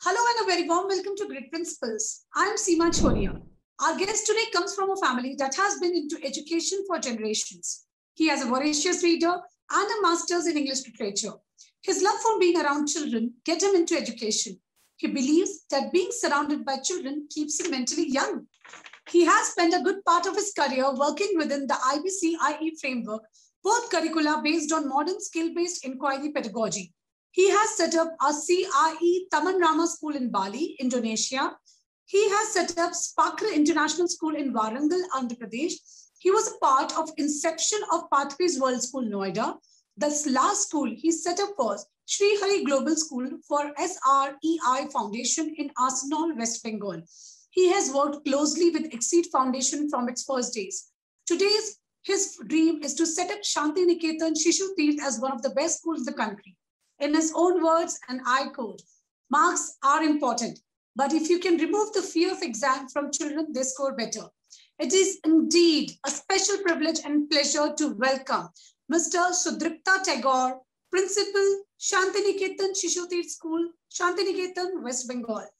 Hello and a very warm welcome to Great Principals. I'm Seema Chhoriya. Our guest today comes from a family that has been into education for generations. He has a voracious reader and a master's in English literature. His love for being around children gets him into education. He believes that being surrounded by children keeps him mentally young. He has spent a good part of his career working within the IBCIE framework, both curricula based on modern skill-based inquiry pedagogy. He has set up a CIE Taman Rama School in Bali, Indonesia. He has set up SPAKR International School in Warangal, Andhra Pradesh. He was a part of inception of Pathways World School, Noida. This last school he set up was Sri Hari Global School for SREI Foundation in Arsenal, West Bengal. He has worked closely with Exceed Foundation from its first days. Today, his dream is to set up Shantiniketan Shishutirtha as one of the best schools in the country. In his own words, and I quote, "Marks are important, but if you can remove the fear of exam from children, they score better." It is indeed a special privilege and pleasure to welcome Mr. Sudripta Tagore, Principal, Shantiniketan Shishutirtha School, Shantiniketan, West Bengal.